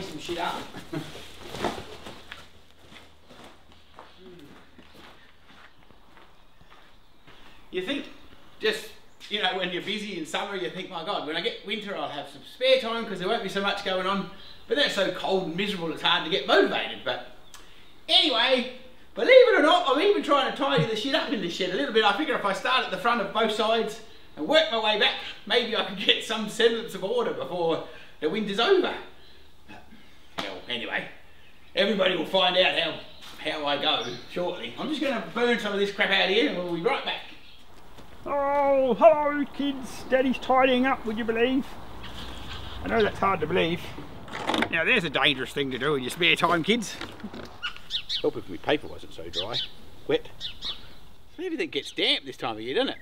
lay some shit out. You think, just, you know, when you're busy in summer, you think, my God, when I get winter, I'll have some spare time because there won't be so much going on. But that's so cold and miserable, it's hard to get motivated. But anyway, believe it or not, I'm even trying to tidy the shit up in this shed a little bit. I figure if I start at the front of both sides and work my way back, maybe I could get some semblance of order before the winter's over. But, hell, anyway, everybody will find out how I go shortly. I'm just going to burn some of this crap out here and we'll be right back. Oh, hello kids, Daddy's tidying up, would you believe? I know that's hard to believe. Now there's a dangerous thing to do in your spare time, kids. Help if my paper wasn't so dry. Wet. Everything gets damp this time of year, doesn't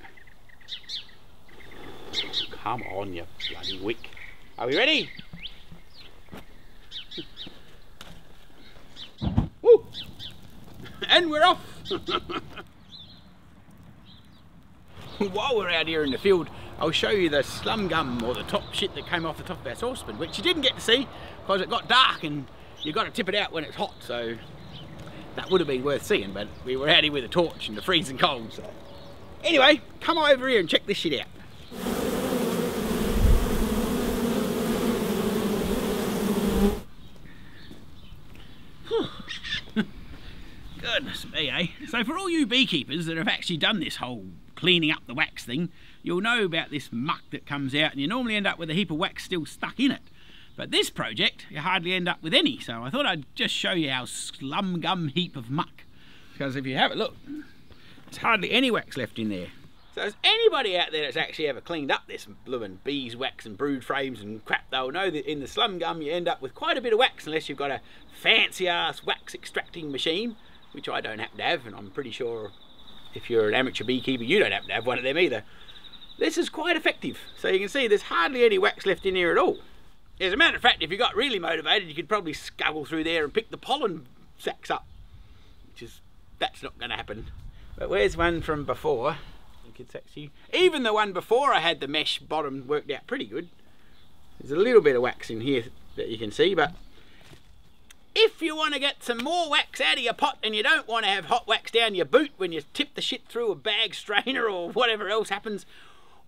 it? Come on, you bloody wick. Are we ready? Woo! And we're off! While we're out here in the field, I'll show you the slum gum, or the top shit that came off the top of our saucepan, which you didn't get to see because it got dark and you've got to tip it out when it's hot, so that would have been worth seeing, but we were out here with a torch and the freezing cold, so anyway, come over here and check this shit out. Goodness me, eh? So for all you beekeepers that have actually done this whole cleaning up the wax thing, you'll know about this muck that comes out and you normally end up with a heap of wax still stuck in it. But this project, you hardly end up with any, so I thought I'd just show you our slum gum heap of muck. Because if you have a look, there's hardly any wax left in there. So if anybody out there that's actually ever cleaned up this bloomin' beeswax and brood frames and crap, they'll know that in the slum gum you end up with quite a bit of wax unless you've got a fancy ass wax extracting machine, which I don't happen to have, and I'm pretty sure if you're an amateur beekeeper, you don't happen to have one of them either. This is quite effective. So you can see there's hardly any wax left in here at all. As a matter of fact, if you got really motivated, you could probably scuttle through there and pick the pollen sacks up. Which is, that's not gonna happen. But where's one from before? You could actually, even the one before I had the mesh bottom worked out pretty good. There's a little bit of wax in here that you can see, but if you want to get some more wax out of your pot and you don't want to have hot wax down your boot when you tip the shit through a bag strainer or whatever else happens,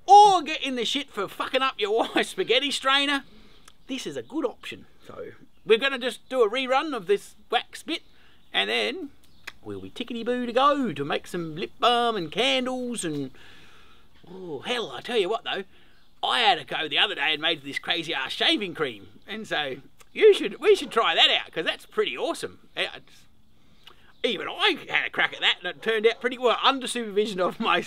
or get in the shit for fucking up your wife's spaghetti strainer, this is a good option. So we're going to just do a rerun of this wax bit and then we'll be tickety-boo to go to make some lip balm and candles and... Oh, hell, I tell you what though, I had a go the other day and made this crazy ass shaving cream, and so... We should try that out, because that's pretty awesome. Even I had a crack at that, and it turned out pretty well under supervision of my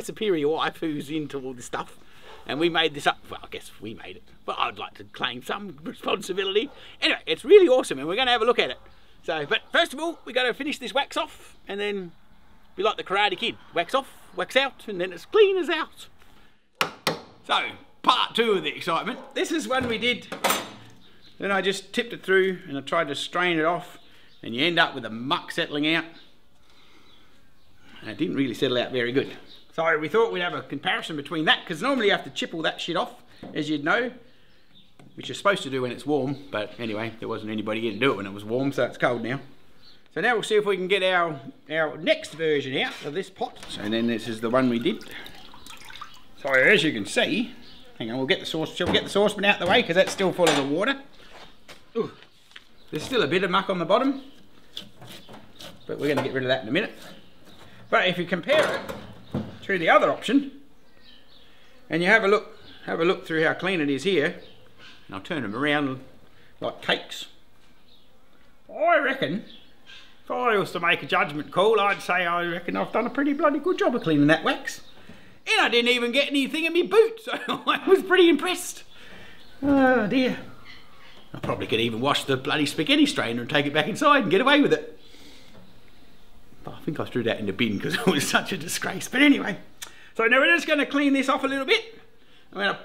superior wife, who's into all this stuff. And we made this up. Well, I guess we made it, but I'd like to claim some responsibility. Anyway, it's really awesome, and we're going to have a look at it. So, but first of all, we got to finish this wax off, and then be like the Karate Kid: wax off, wax out, and then it's clean as out. So, part two of the excitement. This is one we did. Then I just tipped it through and I tried to strain it off, and you end up with the muck settling out. And it didn't really settle out very good. So we thought we'd have a comparison between that, because normally you have to chip all that shit off, as you'd know, which you're supposed to do when it's warm, but anyway, there wasn't anybody here to do it when it was warm, so it's cold now. So now we'll see if we can get our next version out of this pot. So then this is the one we did. So as you can see, hang on, shall we get the saucepan out the way, because that's still full of the water. Ooh, there's still a bit of muck on the bottom, but we're going to get rid of that in a minute. But if you compare it to the other option, and you have a look through how clean it is here, and I'll turn them around like cakes. I reckon, if I was to make a judgment call, I'd say I reckon I've done a pretty bloody good job of cleaning that wax. And I didn't even get anything in me boot, so I was pretty impressed. Oh dear. I probably could even wash the bloody spaghetti strainer and take it back inside and get away with it. But I think I threw that in the bin because it was such a disgrace. But anyway, so now we're just going to clean this off a little bit. I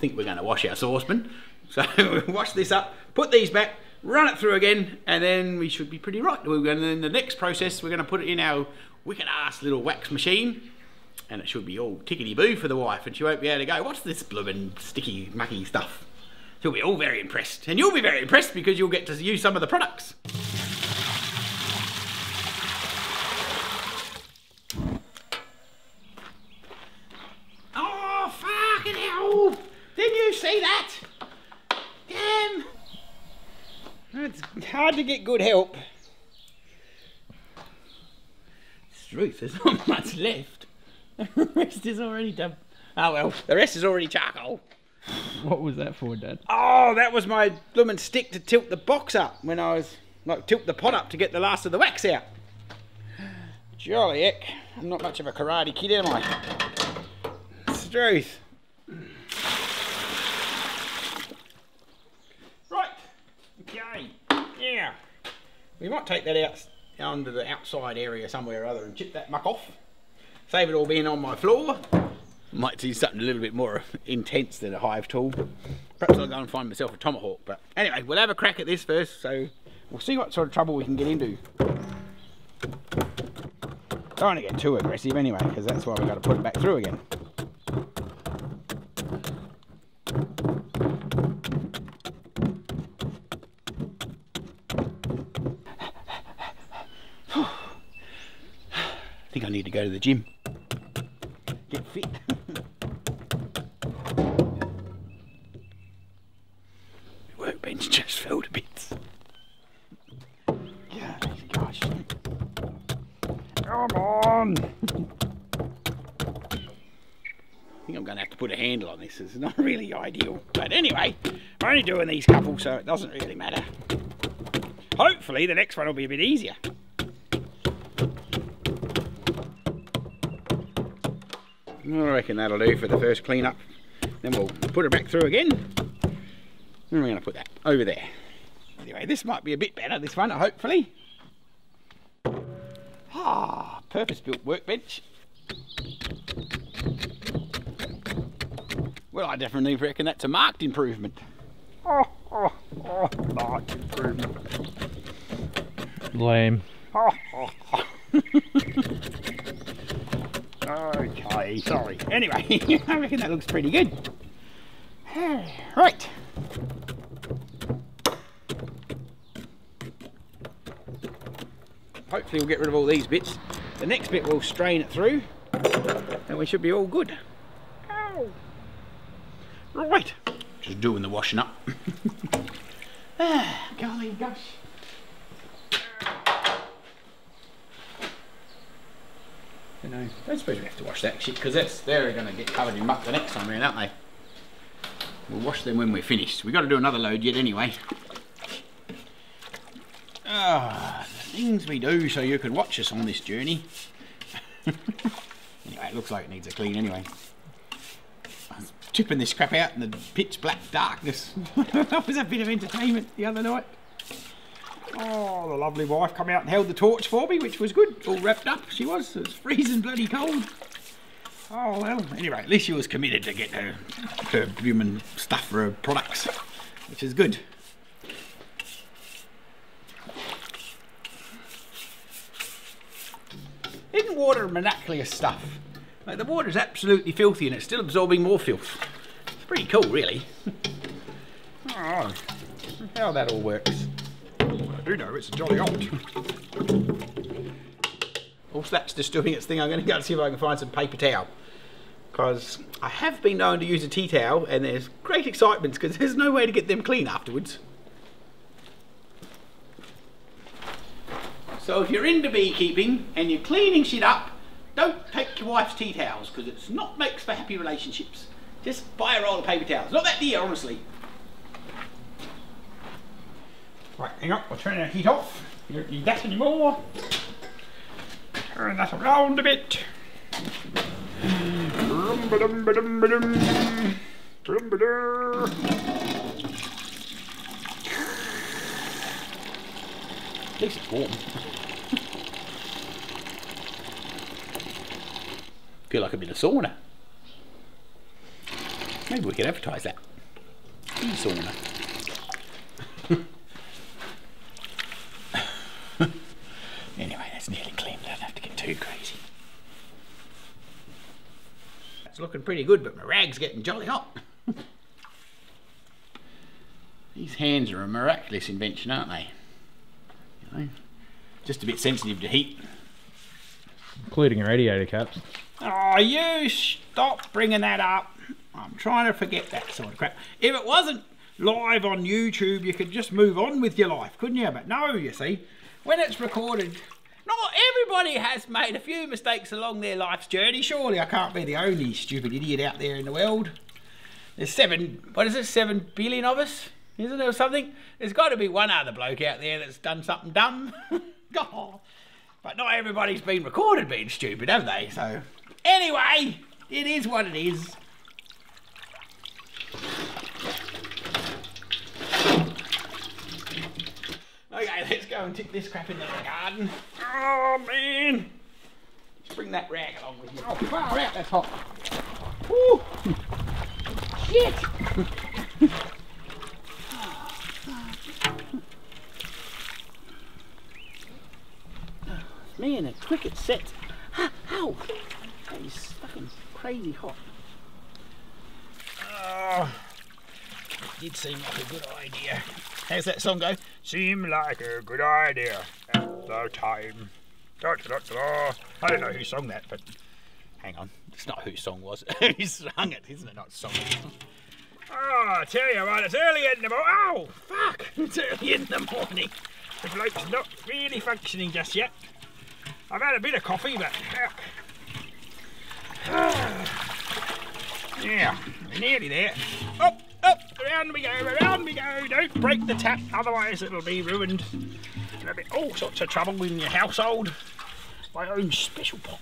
think we're going to wash our saucepan. So we'll wash this up, put these back, run it through again, and then we should be pretty right. And then the next process, we're going to put it in our wicked ass little wax machine, and it should be all tickety-boo for the wife, and she won't be able to go, what's this bloomin' sticky, mucky stuff? You'll be all very impressed. And you'll be very impressed because you'll get to use some of the products. Oh, fucking hell! Didn't you see that? Damn! It's hard to get good help. It's the truth, there's not much left. The rest is already done. Oh well, the rest is already charcoal. What was that for, Dad? Oh, that was my bloomin' stick to tilt the box up when I was, like, tilt the pot up to get the last of the wax out. Jolly heck, I'm not much of a karate kid, am I? It's the truth. Right, okay, yeah. We might take that out onto the outside area somewhere or other and chip that muck off. Save it all being on my floor. Might do something a little bit more intense than a hive tool. Perhaps I'll go and find myself a tomahawk. But anyway, we'll have a crack at this first, so we'll see what sort of trouble we can get into. Don't want to get too aggressive anyway, because that's why we've got to put it back through again. I think I need to go to the gym. Get fit. Workbench just fell to bits. Gosh. Come on! I think I'm going to have to put a handle on this. It's not really ideal. But anyway, I'm only doing these couple, so it doesn't really matter. Hopefully the next one will be a bit easier. I reckon that'll do for the first clean up. Then we'll put it back through again. And we're going to put that over there. Anyway, this might be a bit better, this one, hopefully. Ah, purpose-built workbench. Well, I definitely reckon that's a marked improvement. Oh, marked improvement. Lame. Okay, sorry. Anyway, I reckon that looks pretty good. Right. Hopefully we'll get rid of all these bits. The next bit we'll strain it through and we should be all good. Ow. Right. Just doing the washing up. Golly gosh. You know, I don't suppose we have to wash that shit because they're going to get covered in muck the next time round, aren't they? We'll wash them when we're finished. We've got to do another load yet anyway. Ah, the things we do so you can watch us on this journey. Anyway, it looks like it needs a clean anyway. I'm tipping this crap out in the pitch black darkness. That was a bit of entertainment the other night. Oh, the lovely wife come out and held the torch for me, which was good. All wrapped up, she was. It was freezing bloody cold. Oh, well, anyway, at least she was committed to get her human stuff for her products, which is good. Isn't water miraculous stuff? Like, the water's absolutely filthy and it's still absorbing more filth. It's pretty cool, really. Oh, how that all works. I do know, it's a jolly old. Whilst that's just doing its thing, I'm going to go and see if I can find some paper towel. Because I have been known to use a tea towel, and there's great excitement because there's no way to get them clean afterwards. So if you're into beekeeping and you're cleaning shit up, don't take your wife's tea towels because it's not makes for happy relationships. Just buy a roll of paper towels. Not that dear, honestly. Right, hang on, we'll turn our heat off. You don't need that anymore. Turn that around a bit. At least it's warm. Feel like a bit of sauna. Maybe we could advertise that. Tea sauna. Anyway, that's nearly clean, don't have to get too crazy. That's looking pretty good, but my rag's getting jolly hot. These hands are a miraculous invention, aren't they? You know, just a bit sensitive to heat. Including radiator caps. Oh, you stop bringing that up. I'm trying to forget that sort of crap. If it wasn't live on YouTube, you could just move on with your life, couldn't you? But no, you see, when it's recorded, not everybody has made a few mistakes along their life's journey. Surely I can't be the only stupid idiot out there in the world. There's 7 billion of us, isn't there, or something? There's got to be one other bloke out there that's done something dumb. Oh, but not everybody's been recorded being stupid, have they? So anyway, it is what it is. Okay, let's go and tip this crap in the garden. Oh man! Just bring that rag along with you. Oh, far out, that's hot. Woo! Shit! It's me and a cricket set. Ow! That is fucking crazy hot. Oh, it did seem like a good idea. How's that song go? Seemed like a good idea at the time. Da, da, da, da. I don't know who sung that, but hang on. It's not whose song was it. Who sung it, isn't it? Not sung it. Oh, I tell you what, it's early in the morning. Oh, fuck. It's early in the morning. The bloke's not really functioning just yet. I've had a bit of coffee, but fuck. Yeah, we're nearly there. Oh. Up, around we go, don't break the tap, otherwise it'll be ruined. There'll be all sorts of trouble in your household. My own special pot.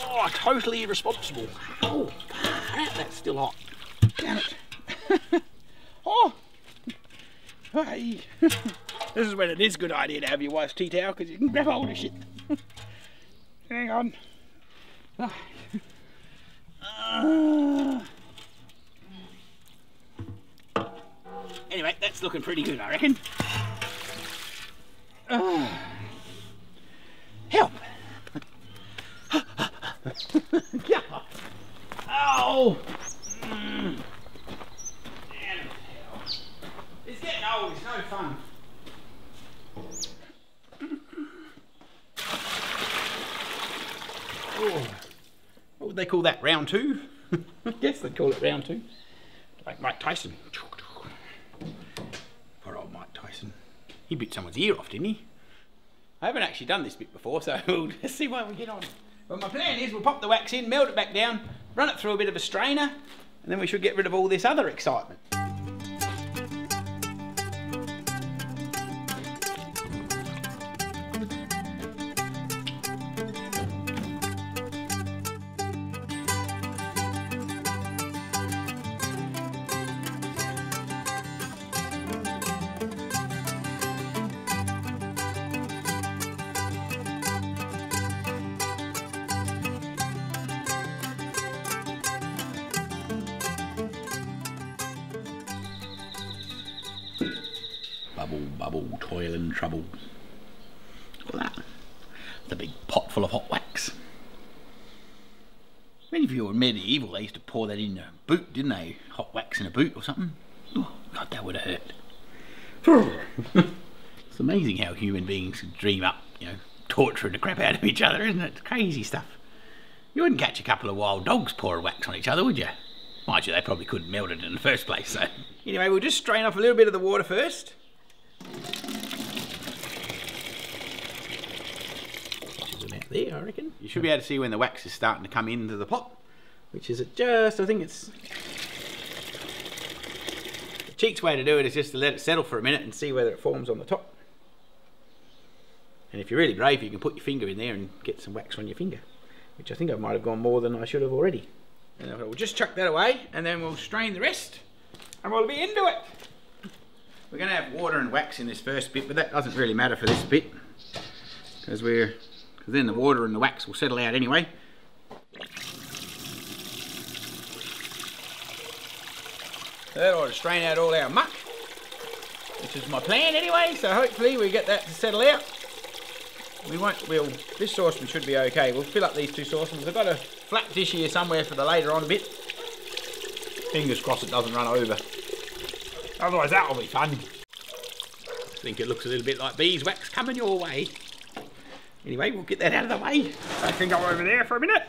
Oh, totally irresponsible. Oh, that's still hot. Damn it. Oh, hey. This is when it is a good idea to have your wife's tea towel, because you can grab hold of shit. Hang on. Anyway, that's looking pretty good, I reckon. Help! Yeah. Oh! Mm. Damn it, hell. It's getting old, it's no fun. Oh. What would they call that, round two? I guess they'd call it round two. Like Mike Tyson. He bit someone's ear off, didn't he? I haven't actually done this bit before, so we'll just see why we get on. But my plan is we'll pop the wax in, melt it back down, run it through a bit of a strainer, and then we should get rid of all this other excitement. Bubble, bubble, toil and trouble. Look at that. The big pot full of hot wax. Many of you in medieval, they used to pour that in a boot, didn't they? Hot wax in a boot or something. Oh, God, that would have hurt. It's amazing how human beings dream up, you know, torturing the crap out of each other, isn't it? It's crazy stuff. You wouldn't catch a couple of wild dogs pouring wax on each other, would you? Mind you, they probably couldn't melt it in the first place, so. Anyway, we'll just strain off a little bit of the water first. About there, I reckon. You should be able to see when the wax is starting to come into the pot, which is at just, I think it's... The cheats way to do it is just to let it settle for a minute and see whether it forms on the top. And if you're really brave, you can put your finger in there and get some wax on your finger, which I think I might have gone more than I should have already. And we'll just chuck that away, and then we'll strain the rest, and we'll be into it. We're going to have water and wax in this first bit, but that doesn't really matter for this bit, because then the water and the wax will settle out anyway. That ought to strain out all our muck, which is my plan anyway. So hopefully we get that to settle out. This saucepan should be okay. We'll fill up these two saucepans. I've got a flat dish here somewhere for the later on bit. Fingers crossed it doesn't run over. Otherwise that'll be fun. I think it looks a little bit like beeswax coming your way. Anyway, we'll get that out of the way. I can go over there for a minute.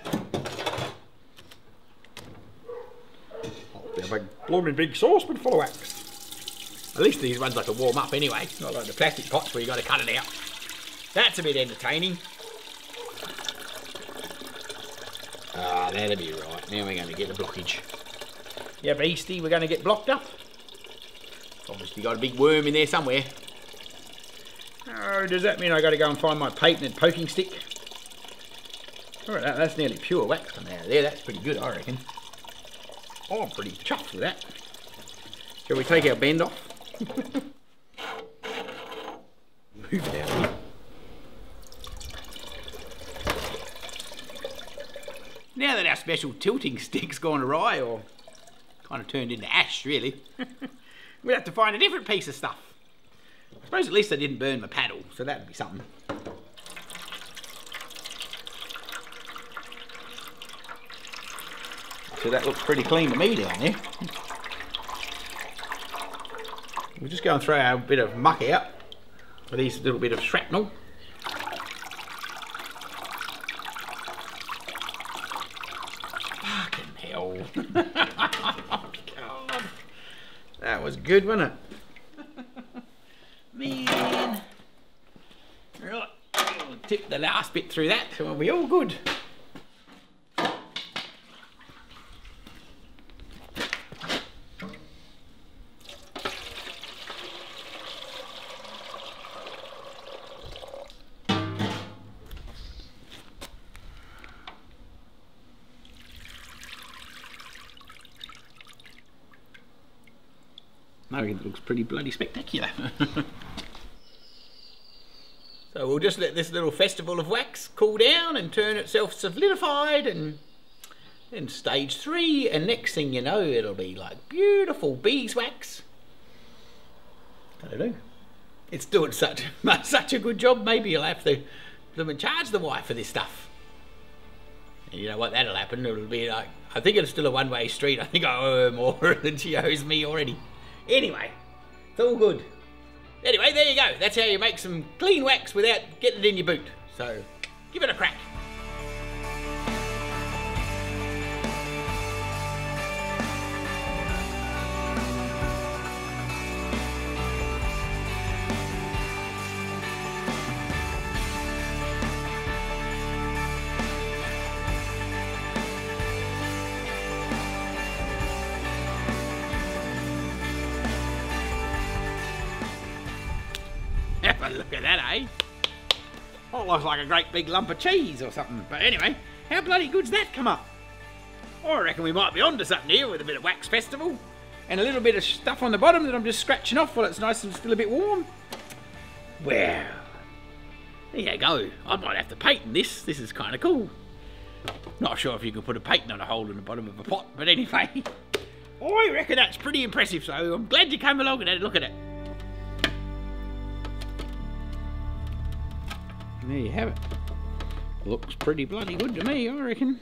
I'll have a blooming big saucepan full of wax. At least these ones I can warm up anyway, not like the plastic pots where you got to cut it out. That's a bit entertaining. Ah, that'll be right. Now we're going to get the blockage. Yeah, beastie, we're going to get blocked up. Obviously got a big worm in there somewhere. Oh, does that mean I got to go and find my patented poking stick? Alright, that's nearly pure wax coming out of there. That's pretty good, I reckon. Oh, I'm pretty chuffed with that. Shall we take our bend off? Move it out. Now that our special tilting stick's gone awry, or kind of turned into ash, really, we'll have to find a different piece of stuff. I suppose at least I didn't burn my paddle, so that'd be something. So that looks pretty clean to me down there. We'll just go and throw our bit of muck out with these little bit of shrapnel. That was good, wasn't it? Man. Right, we'll tip the last bit through that and we'll be all good. I think it looks pretty bloody spectacular. So we'll just let this little festival of wax cool down and turn itself solidified, and then stage 3, and next thing you know it'll be like beautiful beeswax. I don't know. It's doing such a good job, maybe you'll have to charge the wife for this stuff. And you know what, that'll happen. It'll be like, I think it's still a one-way street. I think I owe her more than she owes me already. Anyway, it's all good. Anyway, there you go. That's how you make some clean wax without getting it in your boot. So, give it a crack. Look at that, eh? Oh, looks like a great big lump of cheese or something. But anyway, how bloody good's that come up? I reckon we might be onto something here with a bit of wax festival and a little bit of stuff on the bottom that I'm just scratching off while it's nice and still a bit warm. Well, there you go. I might have to patent this. This is kind of cool. Not sure if you can put a patent on a hole in the bottom of a pot, but anyway, I reckon that's pretty impressive. So I'm glad you came along and had a look at it. There you have it. Looks pretty bloody good to me, I reckon.